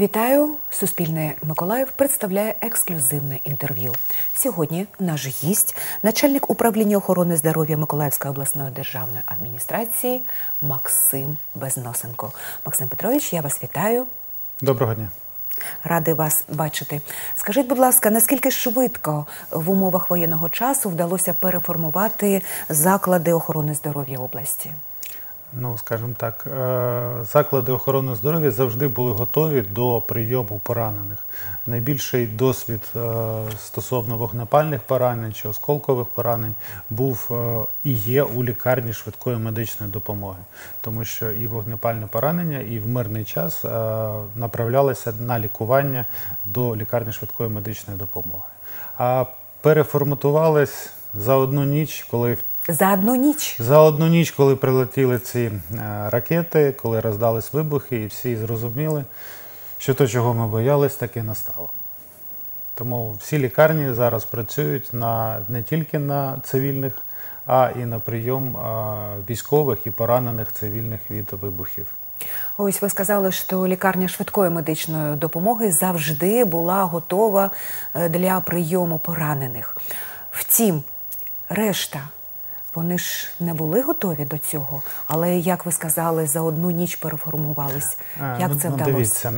Вітаю! Суспільне Миколаїв представляє ексклюзивне інтерв'ю. Сьогодні наш гість – начальник управління охорони здоров'я Миколаївської обласної державної адміністрації Максим Безносенко. Максим Петрович, я вас вітаю. Доброго дня. Радий вас бачити. Скажіть, будь ласка, наскільки швидко в умовах воєнного часу вдалося переформувати заклади охорони здоров'я області? Ну, скажімо так, заклади охорони здоров'я завжди були готові до прийому поранених. Найбільший досвід стосовно вогнепальних поранень чи осколкових поранень був і є у лікарні швидкої медичної допомоги. Тому що і вогнепальне поранення, і в мирний час направлялися на лікування до лікарні швидкої медичної допомоги. А переформатувались за одну ніч, коли За одну ніч, коли прилетіли ці ракети, коли роздались вибухи, і всі зрозуміли, що те, чого ми боялись, таки настало. Тому всі лікарні зараз працюють не тільки на цивільних, а і на прийом військових і поранених цивільних від вибухів. Ось ви сказали, що лікарня швидкої медичної допомоги завжди була готова для прийому поранених. Втім, решта... Вони ж не були готові до цього, але, як ви сказали, за одну ніч переформувались. Як це вдалося? Дивіться,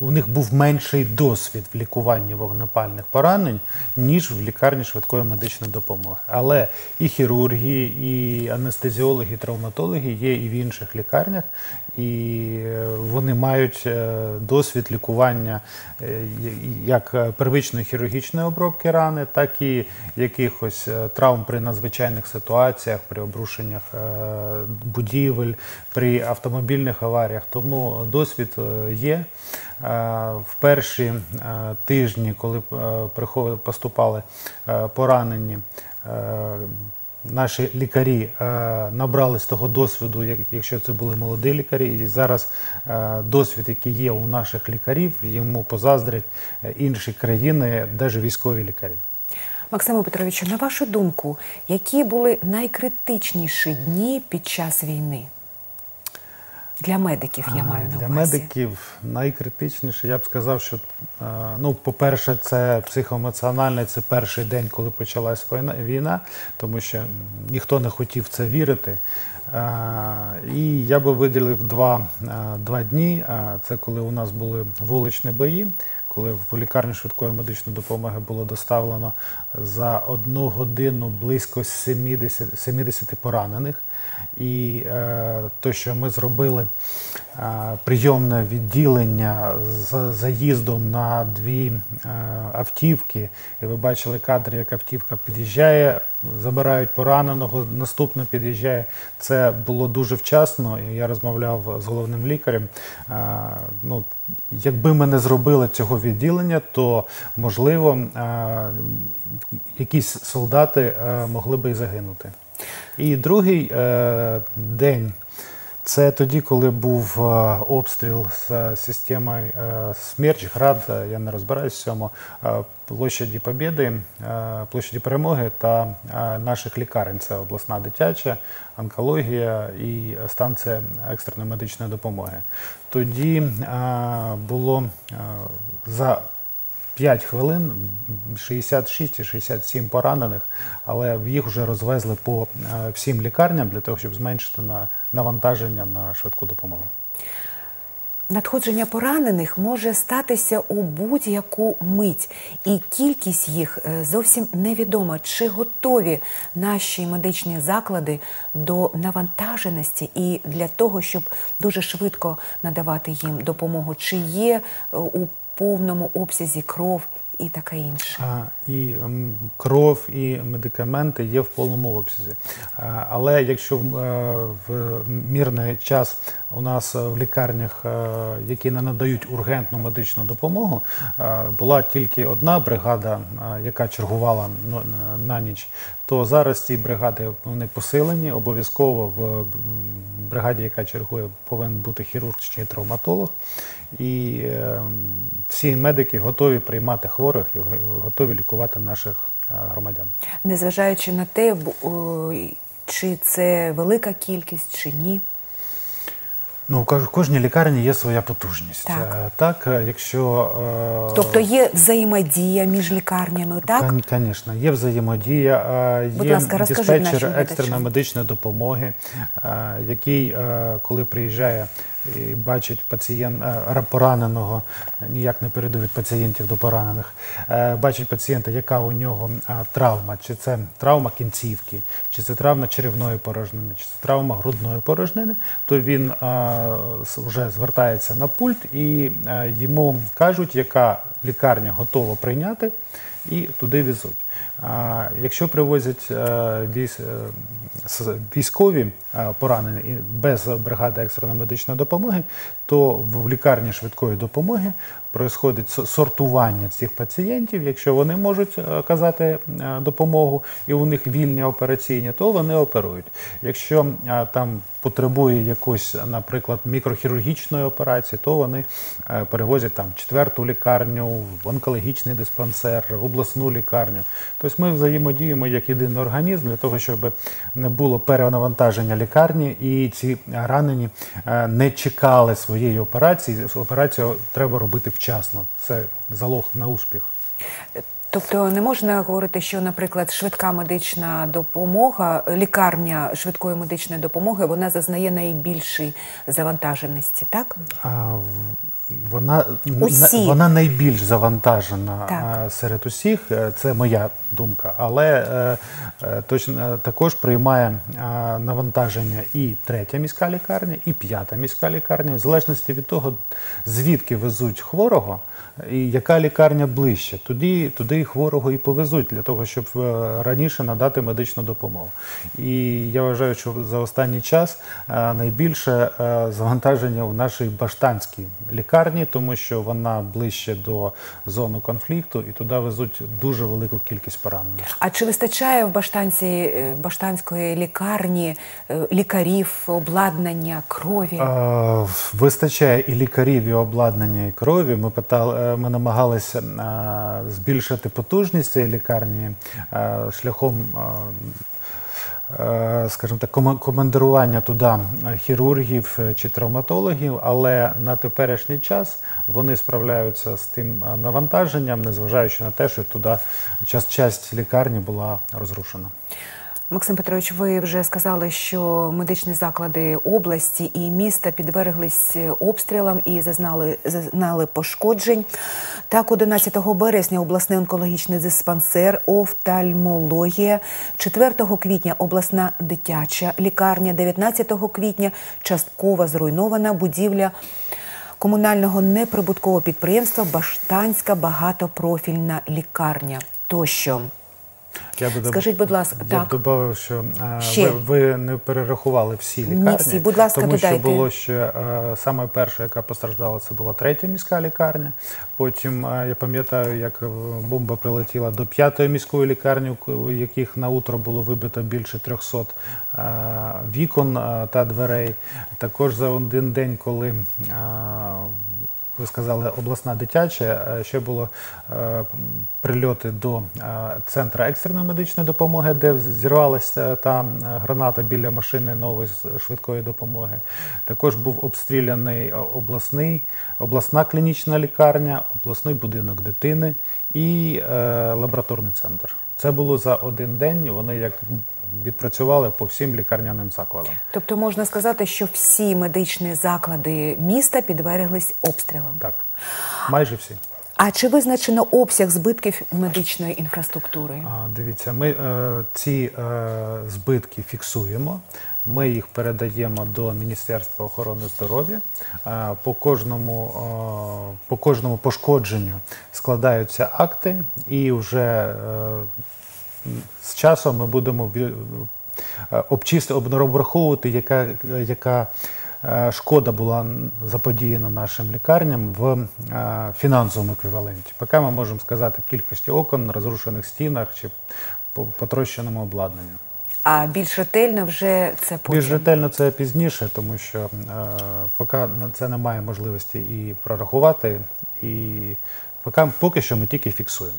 у них був менший досвід в лікуванні вогнепальних поранень, ніж в лікарні швидкої медичної допомоги. Але і хірурги, і анестезіологи, і травматологи є і в інших лікарнях, і вони мають досвід лікування як первичної хірургічної обробки рани, так і якихось травм при надзвичайних ситуаціях, при обрушеннях будівель, при автомобільних аваріях. Тому досвід є. В перші тижні, коли поступали поранені, наші лікарі набрались того досвіду, якщо це були молоді лікарі, і зараз досвід, який є у наших лікарів, йому позаздрять інші країни, навіть військові лікарі. Максиме Петровичу, на вашу думку, які були найкритичніші дні під час війни? Для медиків, я маю на увазі. Для медиків найкритичніше, я б сказав, що, ну, по-перше, це психоемоціональне, це перший день, коли почалась війна, тому що ніхто не хотів в це вірити. І я би виділив два дні, це коли у нас були вуличні бої, коли в лікарню швидкої медичної допомоги було доставлено за одну годину близько 70 поранених. І те, що ми зробили прийомне відділення з заїздом на дві автівки, і ви бачили кадри, як автівка під'їжджає, забирають пораненого, наступно під'їжджає. Це було дуже вчасно, і я розмовляв з головним лікарем. Ну, якби ми не зробили цього відділення, то, можливо, якісь солдати могли би і загинути. І другий день – це тоді, коли був обстріл з системою «Смерч», «Град», я не розбираюсь в цьому, площаді перемоги та наших лікарень. Це обласна дитяча, онкологія і станція екстреної медичної допомоги. Тоді було за 5 хвилин 66 і 67 поранених, але їх вже розвезли по всім лікарням для того, щоб зменшити навантаження на швидку допомогу. Надходження поранених може статися у будь-яку мить, і кількість їх зовсім невідома. Чи готові наші медичні заклади до навантаженості і для того, щоб дуже швидко надавати їм допомогу? Чи є у повному обсязі кров і таке інше? І кров, і медикаменти є в повному обсязі. Але якщо в мирний час у нас в лікарнях, які не надають ургентну медичну допомогу, була тільки одна бригада, яка чергувала на ніч, то зараз ці бригади вони посилені. Обов'язково в бригаді, яка чергує, повинен бути хірург чи травматолог. І всі медики готові приймати хворих і готові лікувати наших громадян. Незважаючи на те, чи це велика кількість, чи ні? Ну, в кожній лікарні є своя потужність. Так, якщо... Тобто є взаємодія між лікарнями, так? Звісно, є взаємодія, є диспетчер екстреної медичної допомоги, який, коли приїжджає і бачить пораненого, ніяк не перейду від пацієнтів до поранених, бачить пацієнта, яка у нього травма, чи це травма кінцівки, чи це травма черевної порожнини, чи це травма грудної порожнини, то він вже звертається на пульт і йому кажуть, яка лікарня готова прийняти, і туди везуть. Якщо привозять військові поранені без бригади екстреної медичної допомоги, то в лікарні швидкої допомоги відбувається сортування цих пацієнтів. Якщо вони можуть оказати допомогу і у них вільні операційні, то вони оперують. Якщо там потребує якоїсь, наприклад, мікрохірургічної операції, то вони перевозять там четверту лікарню, онкологічний диспансер, обласну лікарню. Тобто ми взаємодіємо як єдиний організм для того, щоб не було перенавантаження лікарні і ці ранені не чекали своєї операції. Операцію треба робити вчасно. Це залог на успіх. Тобто не можна говорити, що, наприклад, швидка медична допомога, лікарня швидкої медичної допомоги, вона зазнає найбільшої завантаженості, так? Вона найбільш завантажена серед усіх, це моя думка, але також приймає навантаження і третя міська лікарня, і п'ята міська лікарня, в залежності від того, звідки везуть хворого, і яка лікарня ближче, туди хворого і повезуть, для того, щоб раніше надати медичну допомогу. І я вважаю, що за останній час найбільше завантаження в нашій Баштанській лікарні, тому що вона ближче до зони конфлікту, і туди везуть дуже велику кількість поранених. А чи вистачає в Баштанської лікарні лікарів, обладнання, крові? Вистачає і лікарів, і обладнання, і крові. Ми намагалися збільшити потужність цієї лікарні шляхом, скажімо так, командирування туди хірургів чи травматологів, але на теперішній час вони справляються з тим навантаженням, незважаючи на те, що туди часть лікарні була розрушена. Максим Петрович, ви вже сказали, що медичні заклади області і міста підверглись обстрілам і зазнали пошкоджень. Так, 11 березня обласний онкологічний диспансер, офтальмологія, 4 квітня обласна дитяча лікарня, 19 квітня частково зруйнована будівля комунального неприбуткового підприємства «Баштанська багатопрофільна лікарня» тощо. Скажіть, будь ласка, так. Я б додав, що ви не перерахували всі лікарні, тому що було ще саме перше, яка постраждала, це була третя міська лікарня. Потім, я пам'ятаю, як бомба прилетіла до п'ятої міської лікарні, у яких на утро було вибито більше 300 вікон та дверей. Також за один день, коли... Ви сказали, обласна дитяча, ще було прильоти до центру екстреної медичної допомоги, де зірвалася та граната біля машини нової швидкої допомоги. Також був обстріляний обласна клінічна лікарня, обласний будинок дитини і лабораторний центр. Це було за один день, вони як відпрацювали по всім лікарняним закладам. Тобто можна сказати, що всі медичні заклади міста підверглись обстрілам? Так, майже всі. А чи визначено обсяг збитків медичної інфраструктури? Дивіться, ми ці збитки фіксуємо. Ми їх передаємо до Міністерства охорони здоров'я. По кожному пошкодженню складаються акти і вже... З часом ми будемо обраховувати, яка шкода була заподіяна нашим лікарням в фінансовому еквіваленті. Поки ми можемо сказати кількості окон, розрушених стінах чи потрощеному обладнанню. А більш ретельно вже це потім? Більш ретельно це пізніше, тому що поки на це немає можливості і прорахувати, і поки що ми тільки фіксуємо.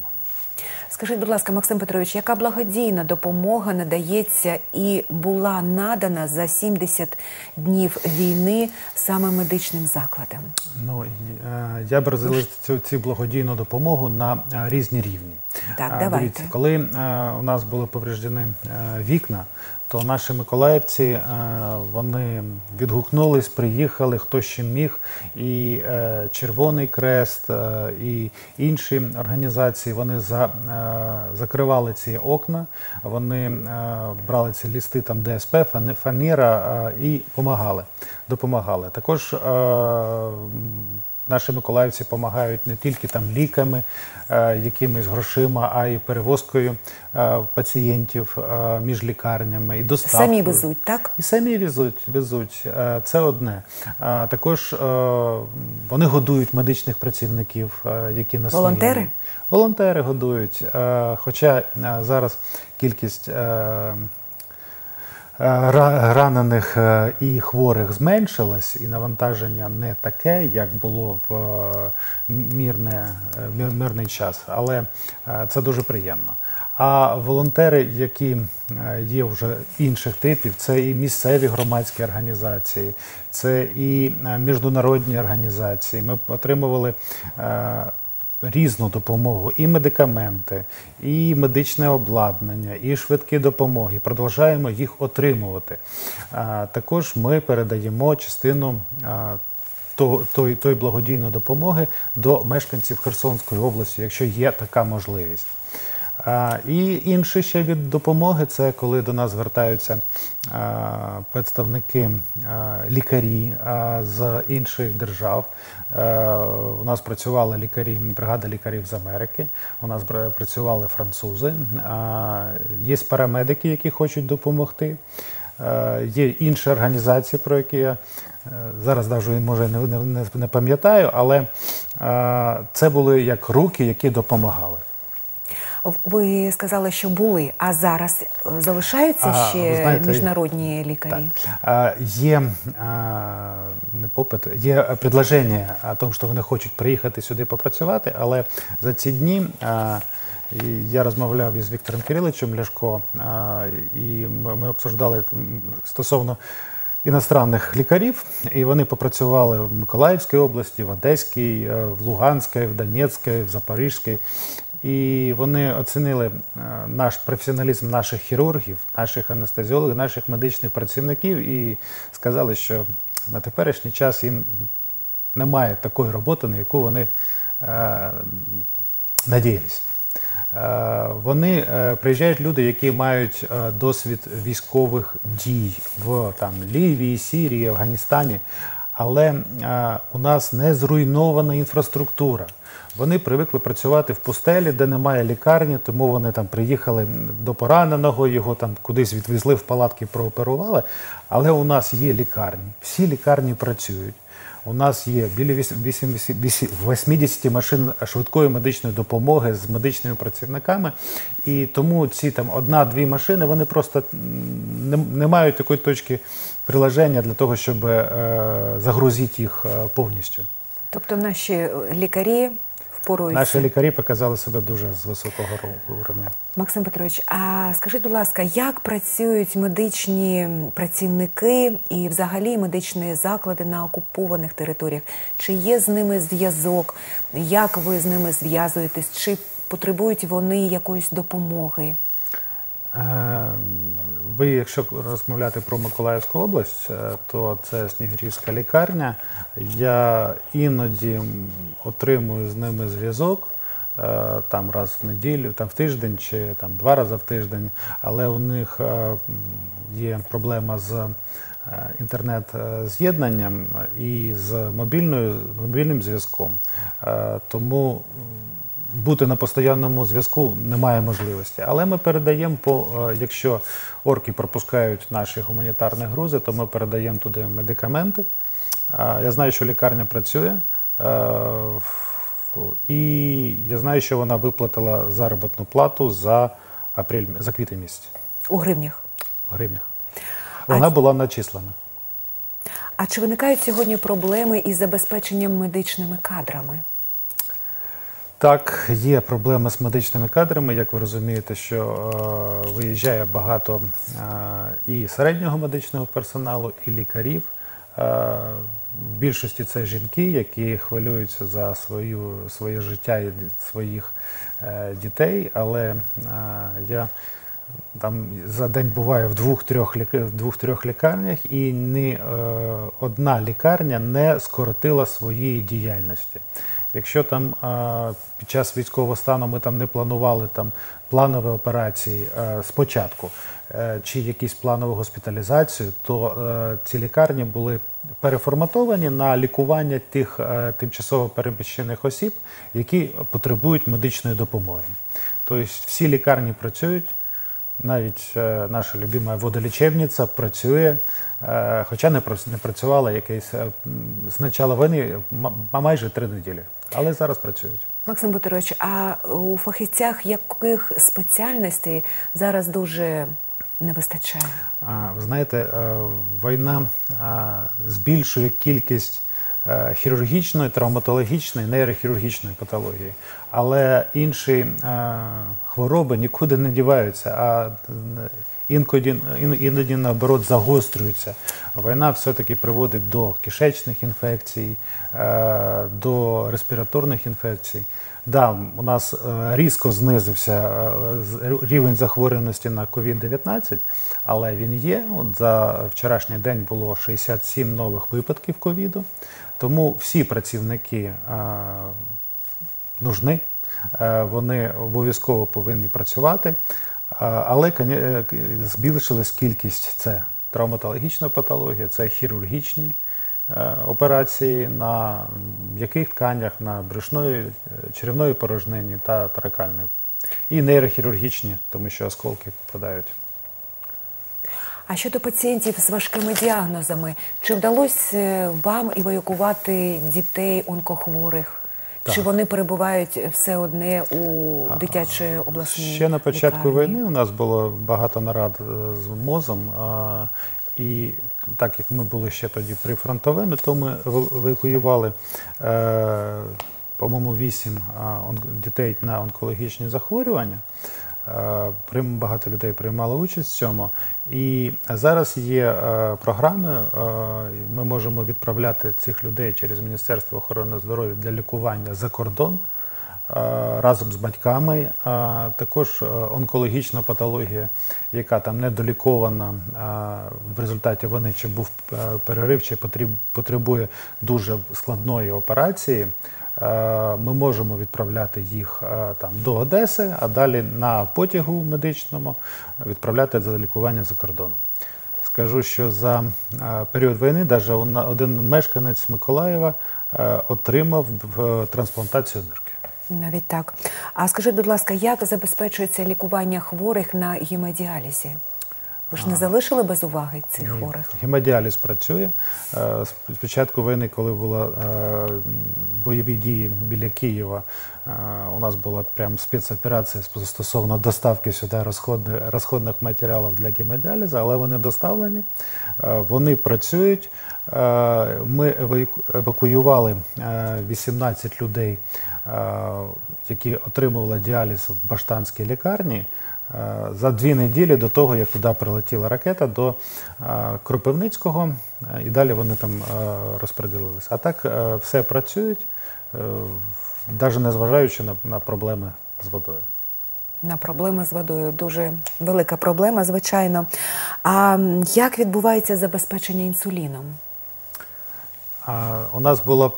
Скажіть, будь ласка, Максим Петрович, яка благодійна допомога надається і була надана за 70 днів війни саме медичним закладам? Ну, я б розділив цю благодійну допомогу на різні рівні. Так, давайте. Дивіться, коли у нас були повреждені вікна, то наші миколаївці, вони відгукнулись, приїхали, хто ще міг, і Червоний хрест, і інші організації, вони закривали ці окна, вони брали ці листи, там ДСП, фанера, і допомагали. Також наші миколаївці допомагають не тільки там ліками, якимись грошима, а й перевозкою пацієнтів між лікарнями і доставкою. Самі везуть, так? І самі везуть. Це одне. Також вони годують медичних працівників, які на Снігері. Волонтери? Волонтери годують. Хоча зараз кількість ранених і хворих зменшилось, і навантаження не таке, як було в мирний час, але це дуже приємно. А волонтери, які є вже інших типів, це і місцеві громадські організації, це і міжнародні організації. Ми отримували різну допомогу, і медикаменти, і медичне обладнання, і швидкі допомоги. Продовжуємо їх отримувати. Також ми передаємо частину тої благодійної допомоги до мешканців Херсонської області, якщо є така можливість. І інше ще від допомоги – це коли до нас звертаються представники, лікарі з інших держав. У нас працювали лікарі, бригада лікарів з Америки, у нас працювали французи, є парамедики, які хочуть допомогти, є інші організації, про які я зараз навіть, може, не пам'ятаю, але це були як руки, які допомагали. Ви сказали, що були, а зараз залишаються ще, знаєте, міжнародні лікарі? Так. Є не попит, є пропозиція о тому, що вони хочуть приїхати сюди попрацювати, але за ці дні я розмовляв із Віктором Кириловичем Ляшко, і ми обговорювали стосовно іноземних лікарів, і вони попрацювали в Миколаївській області, в Одеській, в Луганській, в Донецькій, в Запорізькій. І вони оцінили наш професіоналізм наших хірургів, наших анестезіологів, наших медичних працівників і сказали, що на теперішній час їм немає такої роботи, на яку вони надіялись. Вони приїжджають люди, які мають досвід військових дій в там Лівії, Сирії, Афганістані, але у нас не зруйнована інфраструктура. Вони звикли працювати в пустелі, де немає лікарні, тому вони там приїхали до пораненого, його там кудись відвезли в палатки, прооперували. Але у нас є лікарні, всі лікарні працюють. У нас є біля 80 машин швидкої медичної допомоги з медичними працівниками. І тому ці там одна-дві машини, вони просто не мають такої точки приложення для того, щоб загрузити їх повністю. Тобто наші лікарі впоруються? Наші лікарі показали себе дуже з високого рівня. Максим Петрович, а скажіть, будь ласка, як працюють медичні працівники і взагалі медичні заклади на окупованих територіях? Чи є з ними зв'язок? Як ви з ними зв'язуєтесь? Чи потребують вони якоїсь допомоги? Ви, якщо розмовляти про Миколаївську область, то це Снігерівська лікарня. Я іноді отримую з ними зв'язок, там раз в неділю, там в тиждень чи там два рази в тиждень, але у них є проблема з інтернет-з'єднанням і з мобільним зв'язком, тому бути на постійному зв'язку немає можливості. Але ми передаємо, якщо орки пропускають наші гуманітарні грузи, то ми передаємо туди медикаменти. Я знаю, що лікарня працює, і я знаю, що вона виплатила заробітну плату за квітень місяць. У гривнях? У гривнях. Вона була начислена. А чи виникають сьогодні проблеми із забезпеченням медичними кадрами? Так, є проблеми з медичними кадрами, як ви розумієте, що виїжджає багато і середнього медичного персоналу, і лікарів. В більшості це жінки, які хвилюються за своє життя і своїх дітей, але я там за день буваю в двох-трьох лікарнях, і ні одна лікарня не скоротила своєї діяльності. Якщо там під час військового стану ми там не планували там планові операції спочатку чи якісь планову госпіталізацію, то ці лікарні були переформатовані на лікування тих тимчасово переміщених осіб, які потребують медичної допомоги. Тобто всі лікарні працюють, навіть наша любима водолічебниця працює, хоча не працювала якесь з початку війни майже 3 неділі, але зараз працюють. Максим Бутирович, а у фахівцях яких спеціальностей зараз дуже не вистачає? Ви знаєте, війна збільшує кількість хірургічної, травматологічної, нейрохірургічної патології. Але інші хвороби нікуди не діваються, а іноді, наоборот, загострюються. Війна все-таки приводить до кишечних інфекцій, до респіраторних інфекцій. Да, у нас різко знизився рівень захворюваності на COVID-19, але він є. От за вчорашній день було 67 нових випадків ковіду, тому всі працівники нужні, вони обов'язково повинні працювати, але збільшилась кількість – це травматологічна патологія, це хірургічні операції на м'яких тканях, на брюшної, черевної порожнині та таракальної. І нейрохірургічні, тому що осколки попадають. А щодо пацієнтів з важкими діагнозами, чи вдалося вам евакуювати дітей онкохворих? Чи вони перебувають все одне у дитячій обласній лікарні? Ще на початку війни у нас було багато нарад з МОЗом, і так як ми були ще тоді прифронтовими, то ми евакуювали, по-моєму, 8 дітей на онкологічні захворювання. Багато людей приймало участь в цьому. І зараз є програми, ми можемо відправляти цих людей через Міністерство охорони здоров'я для лікування за кордон разом з батьками. Також онкологічна патологія, яка там недолікована, в результаті війни чи був перерив, чи потребує дуже складної операції, ми можемо відправляти їх там до Одеси, а далі на потягу медичному відправляти за лікування за кордоном. Скажу, що за період війни навіть один мешканець Миколаєва отримав трансплантацію нирки. Навіть так. А скажіть, будь ласка, як забезпечується лікування хворих на гемодіалізі? Ви ж не залишили без уваги цих хворих? Гемодіаліз працює. Спочатку війни, коли були бойові дії біля Києва, у нас була прям спецоперація стосовно доставки сюди розходних матеріалів для гемодіалізу, але вони доставлені, вони працюють. Ми евакуювали 18 людей, які отримували діаліз в Баштанській лікарні, за 2 неділі до того, як туди прилетіла ракета, до Кропивницького, і далі вони там розподілилися. А так все працюють, навіть незважаючи на проблеми з водою. На проблеми з водою. Дуже велика проблема, звичайно. А як відбувається забезпечення інсуліном? У нас була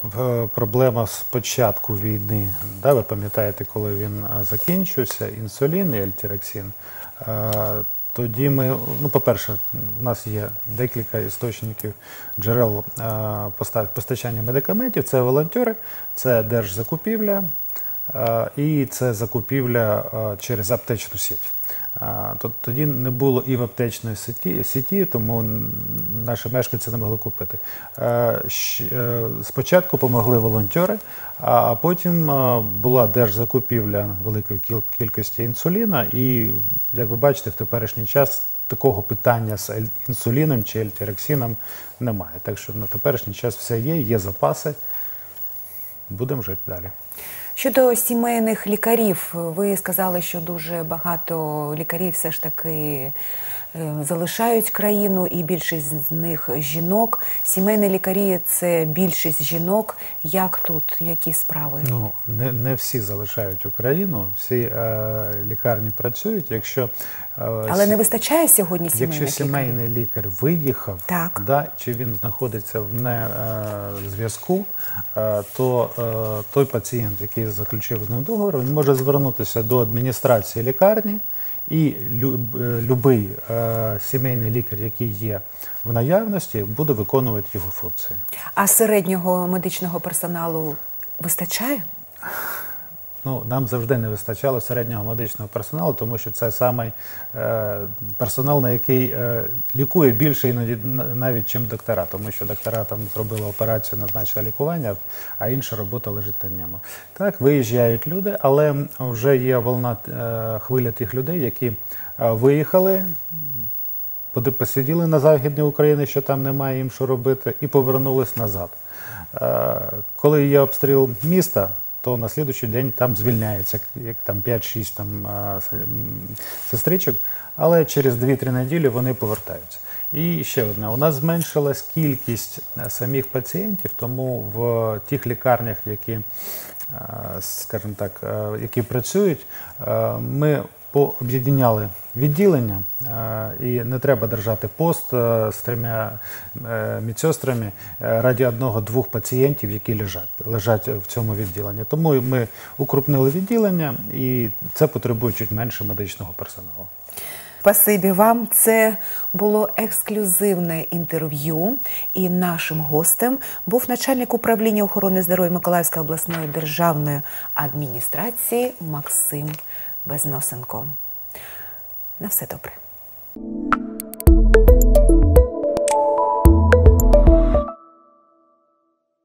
проблема з початку війни. Ви пам'ятаєте, коли він закінчився, інсулін і альтероксин. Тоді ми, по-перше, у нас є декілька істочників джерел постачання медикаментів. Це волонтери, це держзакупівля і це закупівля через аптечну сіть. Тоді не було і в аптечної сіті, тому наші мешканці не могли купити. Спочатку допомогли волонтери, а потім була держзакупівля великої кількості інсуліна. І, як ви бачите, в теперішній час такого питання з інсуліном чи альтероксином немає. Так що на теперішній час все є, є запаси. Будемо жити далі. Щодо сімейних лікарів, ви сказали, що дуже багато лікарів все ж таки залишають країну, і більшість з них жінок. Сімейні лікарі – це більшість жінок. Як тут? Які справи? Ну, не всі залишають Україну, всі лікарні працюють. Але не вистачає сьогодні сімейних лікарів? Якщо сімейний лікар виїхав, да, чи він знаходиться в зв'язку, то той пацієнт, який заключив з ним договор, він може звернутися до адміністрації лікарні, і будь-який сімейний лікар, який є в наявності, буде виконувати його функції. А середнього медичного персоналу вистачає? Ну, нам завжди не вистачало середнього медичного персоналу, тому що це саме персонал, на який лікує більше іноді навіть, чим доктора. Тому що доктора там зробили операцію, назначили лікування, а інша робота лежить на ньому. Так, виїжджають люди, але вже є хвиля тих людей, які виїхали, посиділи на Західній Україні, що там немає їм що робити, і повернулись назад. Коли є обстріл міста, то на слідуючий день там звільняється 5-6 сестричок, але через 2-3 неділі вони повертаються. І ще одне, у нас зменшилась кількість самих пацієнтів, тому в тих лікарнях, які працюють, ми пооб'єднали відділення, і не треба держати пост з 3 медсестрами раді 1-2 пацієнтів, які лежать в цьому відділенні. Тому ми укрупнили відділення, і це потребує чуть менше медичного персоналу. Спасибі вам. Це було ексклюзивне інтерв'ю. І нашим гостем був начальник управління охорони здоров'я Миколаївської обласної державної адміністрації Максим Безносенко. На все добре.